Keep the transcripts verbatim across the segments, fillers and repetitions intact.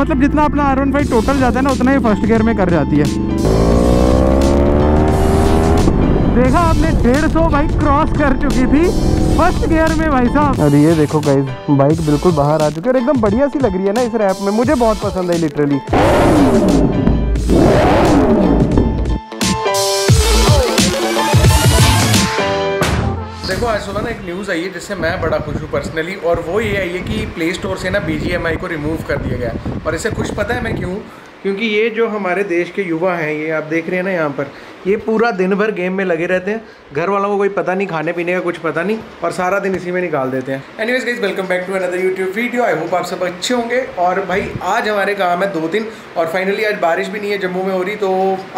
मतलब जितना अपना आर वन फाइव टोटल जाता है ना उतना ही फर्स्ट गियर में कर जाती है। देखा आपने डेढ़ सौ बाइक क्रॉस कर चुकी थी फर्स्ट गियर में भाई साहब। अरे ये देखो गाइस बाइक बिल्कुल बाहर आ चुकी है और एकदम बढ़िया सी लग रही है ना इस रैप में, मुझे बहुत पसंद है लिटरली। देखो आज सुबह ना एक न्यूज़ आई है जिससे मैं बड़ा खुश हूँ पर्सनली, और वो ये आई है कि प्ले स्टोर से ना बी जे एम आई को रिमूव कर दिया गया। और इसे कुछ पता है मैं क्यों, क्योंकि ये जो हमारे देश के युवा हैं, ये आप देख रहे हैं ना यहाँ पर, ये पूरा दिन भर गेम में लगे रहते हैं, घर वालों को कोई पता नहीं, खाने पीने का कुछ पता नहीं, और सारा दिन इसी में निकाल देते हैं। Anyways guys welcome back to another YouTube video, I hope आप सब अच्छे होंगे। और भाई आज हमारे काम है दो दिन, और फाइनली आज बारिश भी नहीं है जम्मू में हो रही, तो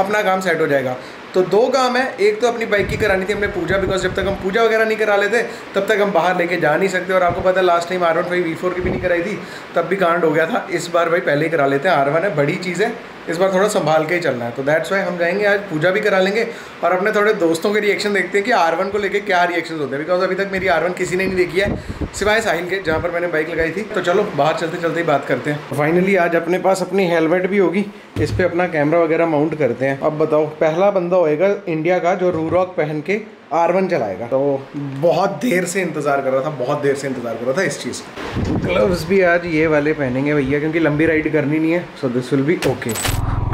अपना काम सेट हो जाएगा। तो दो काम है, एक तो अपनी बाइक की करानी थी हमने पूजा, बिकॉज जब तक हम पूजा वगैरह नहीं करा लेते तब तक हम बाहर लेके जा नहीं सकते। और आपको पता है last time R one five V four की भी नहीं कराई थी, तब भी कांड हो गया था। इस बार भाई पहले ही करा लेते हैं, आर वन है, बड़ी चीज़ है, इस बार थोड़ा संभाल के ही चलना है। तो दैट्स वाई हम जाएंगे आज पूजा भी करा लेंगे और अपने थोड़े दोस्तों के रिएक्शन देखते हैं कि आर वन को लेके क्या रिएक्शन होते हैं, बिकॉज अभी तक मेरी आर वन किसी ने नहीं देखी है सिवाय साहिल के, जहाँ पर मैंने बाइक लगाई थी। तो चलो बाहर चलते चलते ही बात करते हैं। फाइनली आज अपने पास अपनी हेलमेट भी होगी, इस पर अपना कैमरा वगैरह माउंट करते हैं। अब बताओ पहला बंदा होएगा इंडिया का जो रूरॉक पहन के आर वन चलाएगा। तो बहुत देर से इंतज़ार कर रहा था, बहुत देर से इंतज़ार कर रहा था इस चीज़ का। ग्लव्स भी आज ये वाले पहनेंगे भैया, क्योंकि लंबी राइड करनी नहीं है, so this will be okay.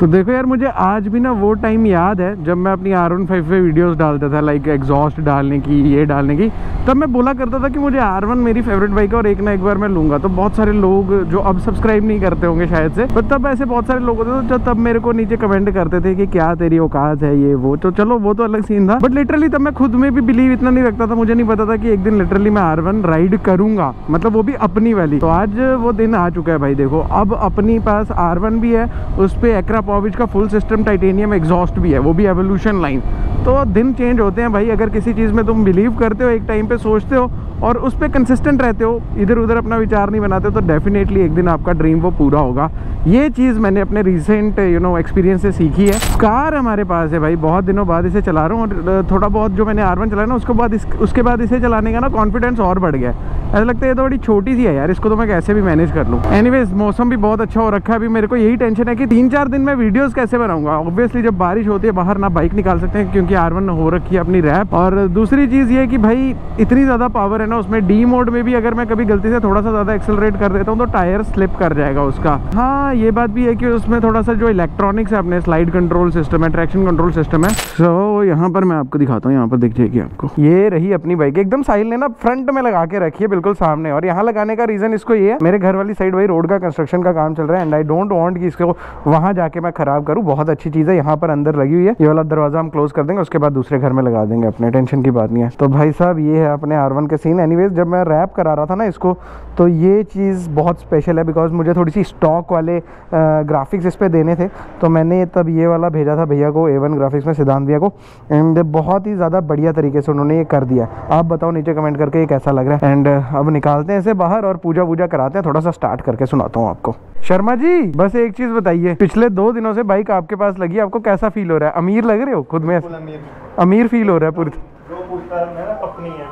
तो देखो यार मुझे आज भी ना वो टाइम याद है जब मैं अपनी आर वन फाइव पे वीडियोज़ डालता था, लाइक एग्जॉस्ट डालने की, ये डालने की। तब मैं बोला करता था कि मुझे आर वन मेरी फेवरेट बाइक है और एक ना एक बार मैं लूँगा। तो बहुत सारे लोग जो अब सब्सक्राइब नहीं करते होंगे शायद से, पर तब ऐसे बहुत सारे लोग होते थे जो तब मेरे को नीचे कमेंट करते थे कि क्या तेरी औकात है ये वो। तो चलो वो तो अलग सीन था, बट लिटरली तब मैं खुद में भी बिलीव इतना नहीं रखता था, मुझे नहीं पता था कि एक दिन लिटरली मैं आर वन राइड करूँगा, मतलब वो भी अपनी वाली। तो आज वो दिन आ चुका है भाई। देखो अब अपनी पास आर वन भी है, उस पर एक्रा पॉविच का फुल सिस्टम टाइटेनियम एग्जॉस्ट भी है, वो भी एवोल्यूशन लाइन। तो दिन चेंज होते हैं भाई, अगर किसी चीज़ में तुम बिलीव करते हो, एक टाइम पे सोचते हो और उस पर कंसिस्टेंट रहते हो, इधर उधर अपना विचार नहीं बनाते हो, तो डेफिनेटली एक दिन आपका ड्रीम वो पूरा होगा। ये चीज़ मैंने अपने रिसेंट यू नो एक्सपीरियंस से सीखी है। कार हमारे पास है भाई, बहुत दिनों बाद इसे चला रहा हूँ, और थोड़ा बहुत जो मैंने आर वन चलाया ना उसके बाद उसके बाद इसे चलाने का ना कॉन्फिडेंस और बढ़ गया। ऐसा लगता है ये तो बड़ी छोटी सी है यार, इसको तो मैं कैसे भी मैनेज कर लूँ। एनीवेज मौसम भी बहुत अच्छा हो रखा है, अभी मेरे को यही टेंशन है कि तीन चार दिन मैं वीडियोज़ कैसे बनाऊँगा। ऑब्वियसली जब बारिश होती है बाहर ना बाइक निकाल सकते हैं क्योंकि आर वन हो रखी है अपनी रैप। और दूसरी चीज़ ये कि भाई इतनी ज़्यादा पावर है ना उसमें, डी मोड में भी अगर मैं कभी गलती से थोड़ा सा ज़्यादा एक्सेलरेट कर देता हूँ तो टायर स्लिप कर जाएगा उसका। हाँ ये बात भी है कि उसमें थोड़ा सा जो इलेक्ट्रॉनिक्स है अपने, स्लाइड कंट्रोल सिस्टम है, ट्रैक्शन कंट्रोल सिस्टम है। सो यहाँ पर मैं आपको दिखाता हूँ, यहाँ पर देख जाएगी आपको, ये रही अपनी बाइक। एकदम साहिल ने ना फ्रंट में लगा के रखी है बिल्कुल सामने, और यहाँ लगाने का रीज़न इसको ये है, मेरे घर वाली साइड भाई रोड का कंस्ट्रक्शन का काम चल रहा है, एंड आई डोंट वांट कि इसको वहाँ जाके मैं खराब करूँ। बहुत अच्छी चीज़ है यहाँ पर अंदर लगी हुई है, ये वाला दरवाज़ा हम क्लोज कर देंगे, उसके बाद दूसरे घर में लगा देंगे अपने, टेंशन की बात नहीं है। तो भाई साहब ये है अपने आर वन के सीन। एनीवेज जब मैं रैप करा रहा था ना इसको, तो ये चीज़ बहुत स्पेशल है बिकॉज मुझे थोड़ी सी स्टॉक वाले ग्राफिक्स इस पर देने थे, तो मैंने तब ये वाला भेजा था भैया को, ए वन ग्राफिक्स में, सिद्धांत भैया को, एंड बहुत ही ज़्यादा बढ़िया तरीके से उन्होंने ये कर दिया। आप बताओ नीचे कमेंट करके ये कैसा लग रहा है। एंड अब निकालते हैं इसे बाहर और पूजा वूजा कराते हैं, थोड़ा सा स्टार्ट करके सुनाता हूँ आपको। शर्मा जी बस एक चीज़ बताइए, पिछले दो दिनों से बाइक आपके पास लगी है, आपको कैसा फील हो रहा है? अमीर लग रहे हो खुद में, अमीर, अमीर फील हो रहा है पूरी। जो पूछता है मेरा अपनी है।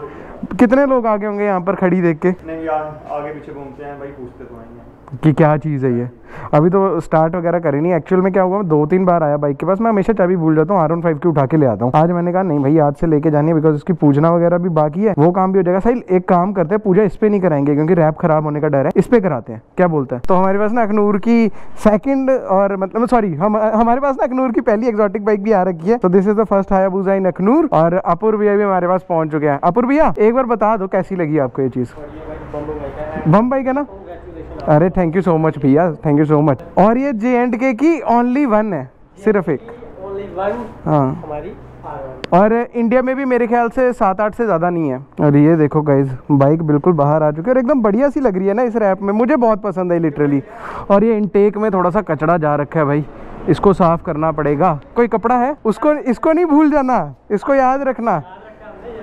कितने लोग आगे होंगे यहाँ पर खड़ी देख के? नहीं यार आगे पीछे घूमते हैं भाई, पूछते तो हैं कि क्या चीज़ है ये। अभी तो स्टार्ट वगैरह करी नहीं। एक्चुअल में क्या हुआ, मैं दो तीन बार आया बाइक के पास, मैं हमेशा चाबी भूल जाता हूँ, आर वन फाइव की उठा के ले आता हूँ। आज मैंने कहा नहीं भाई आज से लेके जानी है, बिकॉज उसकी पूजना वगैरह भी बाकी है, वो काम भी हो जाएगा। साहिल एक काम करते हैं, पूजा इस पे नहीं कराएंगे क्योंकि रैप खराब होने का डर है, इस पे कराते हैं, क्या बोलता है? तो हमारे पास ना अखनूर की सेकंड और मतलब सॉरी हम, हमारे पास ना अखनूर की पहली एक्सॉटिक बाइक भी आ रखी है। तो this is the first Hayabusa in Akhnoor, और अपूर भैया भी हमारे पास पहुंच चुके हैं। अपूर भैया एक बार बता दो कैसी लगी आपको ये चीज? बम बाइक है ना? अरे थैंक यू सो मच भैया, थैंक यू सो मच। और ये जे एंड के की ओनली वन है, सिर्फ एक वन, हाँ हमारी, और इंडिया में भी मेरे ख्याल से सात आठ से ज़्यादा नहीं है। और ये देखो गाइज बाइक बिल्कुल बाहर आ चुकी है और एकदम बढ़िया सी लग रही है ना इस रैप में, मुझे बहुत पसंद है लिटरली। और ये इनटेक में थोड़ा सा कचड़ा जा रखा है भाई, इसको साफ़ करना पड़ेगा। कोई कपड़ा है उसको, इसको नहीं भूल जाना, इसको याद रखना।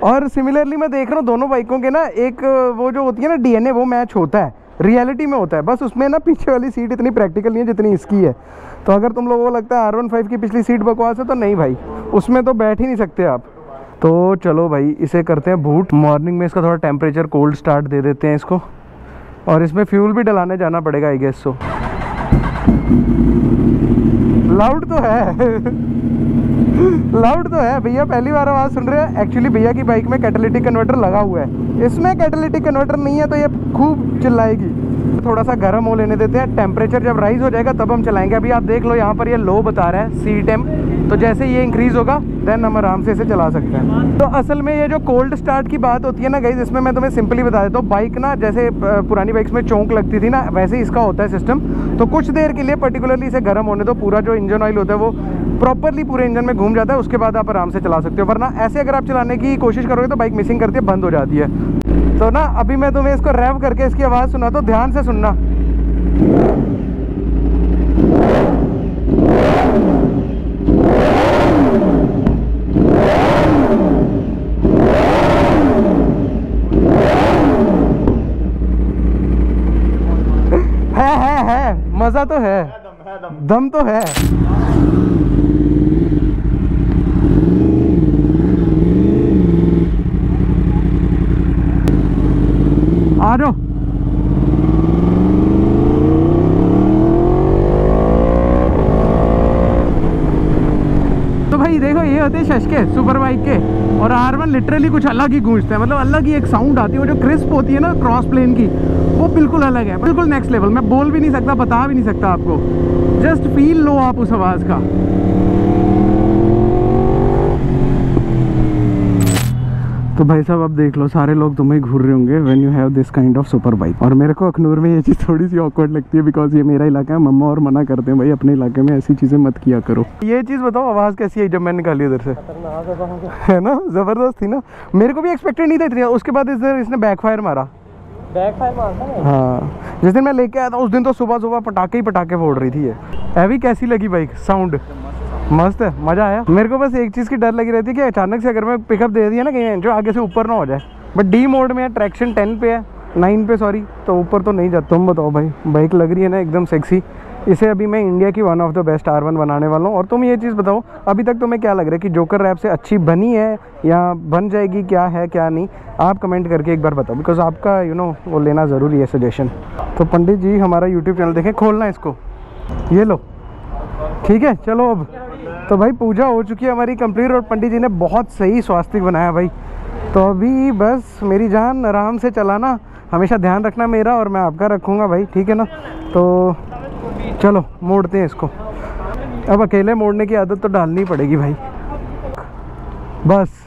और सिमिलरली मैं देख रहा हूँ दोनों बाइकों के ना एक वो जो होती है ना डी एन ए, वो मैच होता है, रियलिटी में होता है, बस उसमें ना पीछे वाली सीट इतनी प्रैक्टिकल नहीं है जितनी इसकी है। तो अगर तुम लोगों को लगता है आर वन फाइव की पिछली सीट बकवास है, तो नहीं भाई उसमें तो बैठ ही नहीं सकते आप। तो चलो भाई इसे करते हैं बूट, मॉर्निंग में इसका थोड़ा टेम्परेचर कोल्ड स्टार्ट दे देते हैं इसको, और इसमें फ्यूल भी डलाने जाना पड़ेगा आई गेस। सो लाउड तो है लाउड तो है भैया, पहली बार आवाज़ सुन रहे हैं। एक्चुअली भैया की बाइक में कैटालिटिक कन्वर्टर लगा हुआ है, इसमें कैटालिटिक कन्वर्टर नहीं है तो ये खूब चिल्लाएगी। थोड़ा सा गर्म हो लेने देते हैं, टेम्परेचर जब राइज हो जाएगा तब हम चलाएंगे। अभी आप देख लो यहाँ पर ये लो बता रहा है सी टेम, तो जैसे ये इंक्रीज़ होगा देन हम आराम से इसे चला सकते हैं। तो असल में ये जो कोल्ड स्टार्ट की बात होती है ना गाइज, इसमें मैं तुम्हें सिंपली बता देता हूँ। बाइक ना जैसे पुरानी बाइक्स में चोंक लगती थी ना, वैसे इसका होता है सिस्टम। तो कुछ देर के लिए पर्टिकुलरली इसे गर्म होने दो, पूरा जो इंजन ऑयल होता है वो प्रॉपरली पूरे इंजन में घूम जाता है, उसके बाद आप आराम से चला सकते हो। वरना ऐसे अगर आप चलाने की कोशिश करोगे तो बाइक मिसिंग करती है, बंद हो जाती है। तो ना अभी मैं तुम्हें इसको रैव करके इसकी आवाज़ सुना, तो ध्यान से सुनना। है है है मज़ा तो है, दम तो है। आ जाओ, तो भाई देखो ये होते हैं शशके सुपर बाइक के, और आर वन लिटरली कुछ अलग ही गूंजते हैं। मतलब अलग ही एक साउंड आती है, वो जो क्रिस्प होती है ना क्रॉस प्लेन की, वो बिल्कुल अलग है, बिल्कुल नेक्स्ट लेवल। मैं बोल भी नहीं सकता, बता भी नहीं सकता आपको, जस्ट फील लो आप उस आवाज़ का। तो भाई साहब आप देख लो, सारे लोग तुम्हें घूर रहे होंगे when you have this kind of super bike. और मेरे को अखनूर में ये चीज़ थोड़ी सी ऑकवर्ड लगती है, बिकॉज ये मेरा इलाका है। मम्मा और मना करते हैं भाई अपने इलाके में ऐसी चीज़ें मत किया करो। ये चीज़ बताओ आवाज़ कैसी है जब मैंने निकाली उधर से, है ना, ज़बरदस्त थी ना। मेरे को भी एक्सपेक्टेड नहीं था इतनी। उसके बाद इधर इसने बैकफायर मारा, बैकफायर मारा हाँ। जिस दिन मैं लेके आया था उस दिन तो सुबह सुबह पटाखे ही पटाखे फोड़ रही थी ये। अभी कैसी लगी बाइक, साउंड मस्त है, मज़ा आया। मेरे को बस एक चीज़ की डर लगी रहती है कि अचानक से अगर मैं पिकअप दे दिया ना कहीं, जो आगे से ऊपर ना हो जाए। बट डी मोड में है, ट्रैक्शन टेन पे है, नाइन पे सॉरी, तो ऊपर तो नहीं जाता। तुम बताओ भाई, बाइक लग रही है ना एकदम सेक्सी। इसे अभी मैं इंडिया की one of the best R one बनाने वाला हूँ। और तुम ये चीज़ बताओ अभी तक तुम्हें क्या लग रहा है कि जोकर रैप से अच्छी बनी है या बन जाएगी, क्या है क्या नहीं, आप कमेंट करके एक बार बताओ, बिकॉज आपका यू नो वो लेना ज़रूरी है सजेशन। तो पंडित जी हमारा यूट्यूब चैनल देखें, खोलना इसको, ये लो ठीक है। चलो अब तो भाई पूजा हो चुकी है हमारी कंप्लीट, और पंडित जी ने बहुत सही स्वास्तिक बनाया भाई। तो अभी बस मेरी जान आराम से चलाना, हमेशा ध्यान रखना मेरा, और मैं आपका रखूँगा भाई, ठीक है ना। तो चलो मोड़ते हैं इसको, अब अकेले मोड़ने की आदत तो डालनी पड़ेगी भाई। बस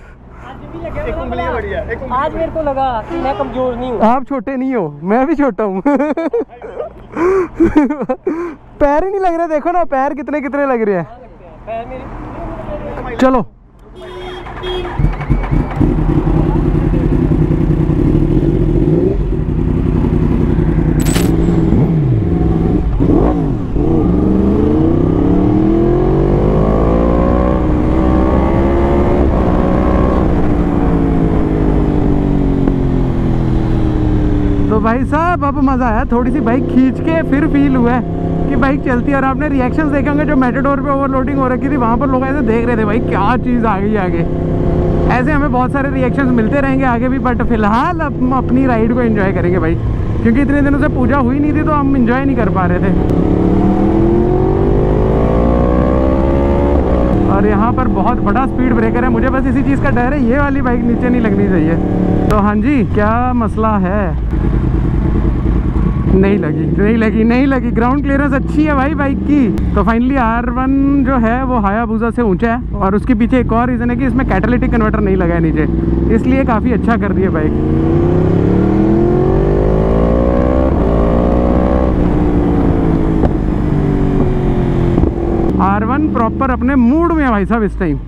एक उंगली बढ़िया, एक उंगली आज मेरे को लगा कि मैं कमजोर नहीं हूँ। आप छोटे नहीं हो, मैं भी छोटा हूँ। पैर ही नहीं लग रहे, देखो ना पैर कितने कितने लग रहे हैं। चलो तो भाई साहब अब मज़ा आया, थोड़ी सी बाइक खींच के फिर फील हुआ है कि बाइक चलती है। और आपने रिएक्शंस देखे होंगे जो मेटाडोर पे ओवरलोडिंग हो रखी थी, वहाँ पर लोग ऐसे देख रहे थे भाई क्या चीज़ आ गई आगे। ऐसे हमें बहुत सारे रिएक्शंस मिलते रहेंगे आगे भी, बट फिलहाल हम अपनी राइड को एंजॉय करेंगे भाई, क्योंकि इतने दिनों से पूजा हुई नहीं थी तो हम एंजॉय नहीं कर पा रहे थे। और यहाँ पर बहुत बड़ा स्पीड ब्रेकर है, मुझे बस इसी चीज़ का डर है ये वाली बाइक नीचे नहीं लगनी चाहिए। तो हाँ जी क्या मसला है, नहीं लगी नहीं लगी नहीं लगी। ग्राउंड क्लियरेंस अच्छी है भाई बाइक की। तो फाइनली आर वन जो है वो हायाबुसा से ऊंचा है, और उसके पीछे एक और रीज़न है कि इसमें कैटालिटिक कन्वर्टर नहीं लगा है नीचे, इसलिए काफ़ी अच्छा कर रही है बाइक। आर वन प्रॉपर अपने मूड में है भाई साहब इस टाइम।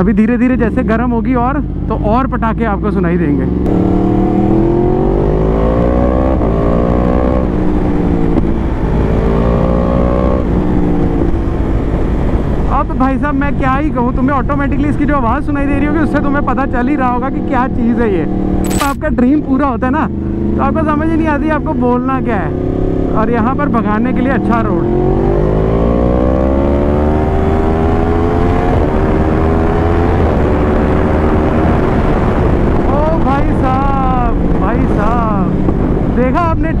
अभी धीरे धीरे जैसे गर्म होगी और तो और पटाखे आपको सुनाई देंगे। भाई साहब मैं क्या ही कहूँ, तुम्हें ऑटोमेटिकली इसकी जो आवाज़ सुनाई दे रही होगी उससे तुम्हें पता चल ही रहा होगा कि क्या चीज़ है ये। तो आपका ड्रीम पूरा होता है ना, तो आपको समझ ही नहीं आती आपको बोलना क्या है। और यहाँ पर भगाने के लिए अच्छा रोड।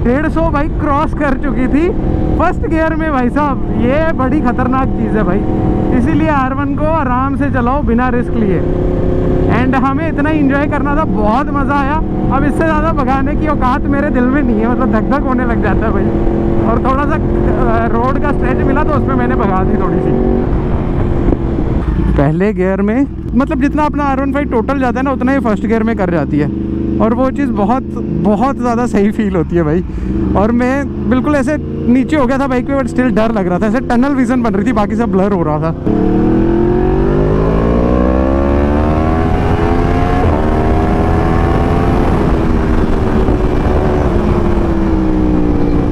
डेढ़ सौ बाइक क्रॉस कर चुकी थी फर्स्ट गियर में। भाई साहब ये बड़ी खतरनाक चीज़ है भाई, इसीलिए आर वन को आराम से चलाओ बिना रिस्क लिए। एंड हमें इतना एंजॉय करना था, बहुत मज़ा आया। अब इससे ज़्यादा भगाने की औकात मेरे दिल में नहीं है, मतलब धक धक होने लग जाता है भाई। और थोड़ा सा रोड का स्ट्रेच मिला तो उसमें मैंने भगा दी थोड़ी सी। पहले गियर में मतलब जितना अपना आर वन फाइव टोटल जाता है ना उतना ही फर्स्ट गियर में कर जाती है, और वो चीज़ बहुत बहुत ज़्यादा सही फील होती है भाई। और मैं बिल्कुल ऐसे नीचे हो गया था बाइक पे, बट स्टिल डर लग रहा था, ऐसे टनल विज़न बन रही थी, बाकी सब ब्लर हो रहा था।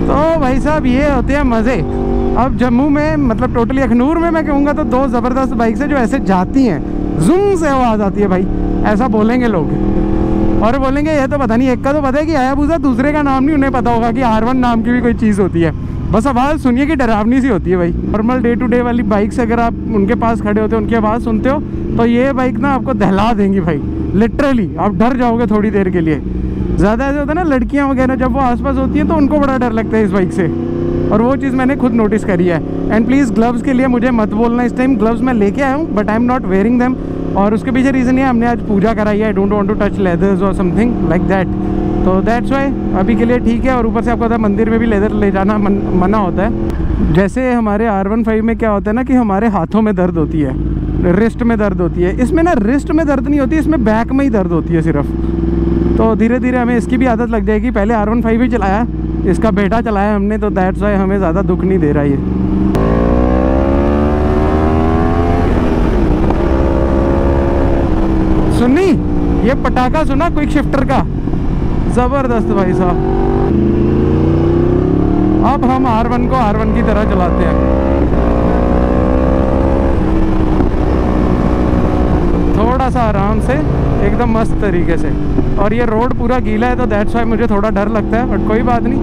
तो भाई साहब ये होते हैं मज़े। अब जम्मू में मतलब टोटली अखनूर में मैं कहूँगा तो दो ज़बरदस्त बाइक्स हैं जो ऐसे जाती हैं, जूम से आवाज़ आती है भाई, ऐसा बोलेंगे लोग। और बोलेंगे ये तो पता नहीं, एक का तो पता है कि हयाबूसा, दूसरे का नाम नहीं उन्हें पता होगा कि आर वन नाम की भी कोई चीज़ होती है। बस आवाज़ सुनिए कि डरावनी सी होती है भाई। नॉर्मल डे टू डे वाली बाइक्स अगर आप उनके पास खड़े होते हो, उनकी आवाज़ सुनते हो, तो ये बाइक ना आपको दहला देंगी भाई, लिटरली आप डर जाओगे थोड़ी देर के लिए। ज़्यादा ऐसे होता है ना लड़कियाँ वगैरह जब वो आसपास होती हैं तो उनको बड़ा डर लगता है इस बाइक से, और वो चीज़ मैंने खुद नोटिस करी है। एंड प्लीज़ ग्लव्स के लिए मुझे मत बोलना, इस टाइम ग्लव्स मैं लेके आया हूँ but I am not wearing them. और उसके पीछे रीज़न ये, हमने आज पूजा कराई है, I don't want to touch leathers और समथिंग लाइक दैट, तो दैट्स वाई अभी के लिए ठीक है। और ऊपर से आपको पता है मंदिर में भी लेदर ले जाना मन, मना होता है। जैसे हमारे आर वन फाइव में क्या होता है ना कि हमारे हाथों में दर्द होती है, रिस्ट में दर्द होती है, इसमें ना रिस्ट में दर्द नहीं होती, इसमें बैक में ही दर्द होती है सिर्फ। तो धीरे धीरे हमें इसकी भी आदत लग जाएगी। पहले आर वन फाइव ही चलाया, इसका बेटा चलाया हमने, तो दैट्स वाई हमें ज़्यादा दुख नहीं दे रहा ये। सुनी ये पटाखा सुना क्विक शिफ्टर का, ज़बरदस्त भाई साहब। अब हम आर वन को आर वन की तरह चलाते हैं। थोड़ा सा आराम से, एकदम मस्त तरीके से। और ये रोड पूरा गीला है तो दैट्स वाई मुझे थोड़ा डर लगता है, बट कोई बात नहीं,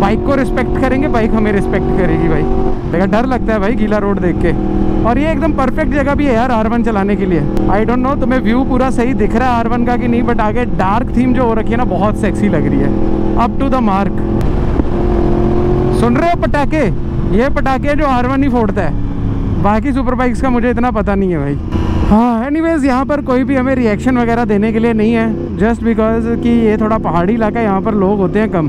बाइक को रिस्पेक्ट करेंगे, बाइक हमें रिस्पेक्ट करेगी भाई। देखा डर लगता है भाई गीला रोड देख के। और ये एकदम परफेक्ट जगह भी है यार आर वन चलाने के लिए। आई डोंट नो तुम्हें व्यू पूरा सही दिख रहा है आर वन का कि नहीं, बट आगे डार्क थीम जो हो रखी है ना बहुत सेक्सी लग रही है, अप टू द मार्क। सुन रहे हो पटाखे, ये पटाखे जो आर वन ही फोड़ता है, बाकी सुपर बाइक्स का मुझे इतना पता नहीं है भाई। हाँ एनीवेज, यहाँ पर कोई भी हमें रिएक्शन वगैरह देने के लिए नहीं है, जस्ट बिकॉज कि ये थोड़ा पहाड़ी इलाका है, यहाँ पर लोग होते हैं कम,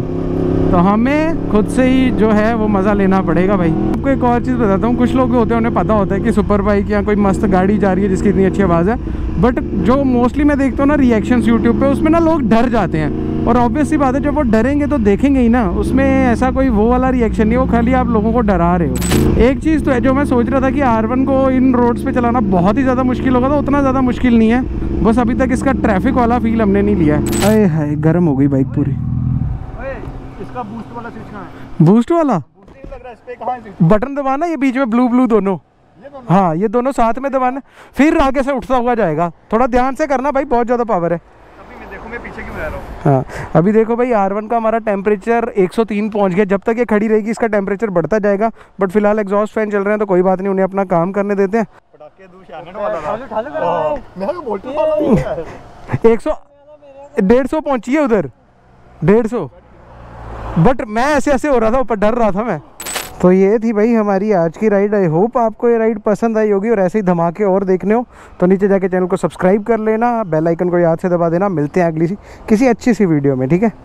तो हमें खुद से ही जो है वो मज़ा लेना पड़ेगा भाई। आपको एक और चीज़ बताता हूँ, कुछ लोग होते हैं उन्हें पता होता है कि सुपर बाइक या कोई मस्त गाड़ी जा रही है जिसकी इतनी अच्छी आवाज़ है, बट जो मोस्टली मैं देखता हूँ ना रिएक्शंस यूट्यूब पर, उसमें ना लोग डर जाते हैं। और ऑब्वियस सी बात है, जब वो डरेंगे तो देखेंगे ही ना, उसमें ऐसा कोई वो वाला रिएक्शन नहीं, वो खाली आप लोगों को डरा रहे हो। एक चीज़ तो है जो मैं सोच रहा था कि आर वन को इन रोड्स पर चलाना बहुत ही ज़्यादा मुश्किल होगा, तो उतना ज़्यादा मुश्किल नहीं है, बस अभी तक इसका ट्रैफिक वाला फील हमने नहीं लिया है। अरे हाय गर्म हो गई बाइक पूरी। इसका बूस्ट वाला स्विच कहाँ है? बूस्ट वाला बूस्ट लग रहा है इस पे, कहाँ है बटन दबाना, ये बीच में ब्लू ब्लू दोनों, ये दोनों, हाँ ये दोनों साथ में दबाना, फिर आगे से उठता हुआ जाएगा। थोड़ा ध्यान से करना भाई, बहुत ज़्यादा पावर है। अभी मैं देखो मैं पीछे क्यों जा रहा हूँ। हाँ अभी देखो भाई आर वन का हमारा टेम्परेचर एक सौ तीन पहुँच गया, जब तक ये खड़ी रहेगी इसका टेम्परेचर बढ़ता जाएगा, बट फिलहाल एग्जॉस्ट फैन चल रहे हैं तो कोई बात नहीं, उन्हें अपना काम करने देते हैं। एक सौ डेढ़ सौ पहुँची है उधर, डेढ़ सौ, बट मैं ऐसे ऐसे हो रहा था ऊपर, डर रहा था मैं। तो ये थी भाई हमारी आज की राइड, आई होप आपको ये राइड पसंद आई होगी। और ऐसे ही धमाके और देखने हो तो नीचे जाके चैनल को सब्सक्राइब कर लेना, बेल आइकन को याद से दबा देना। मिलते हैं अगली सी किसी अच्छी सी वीडियो में, ठीक है।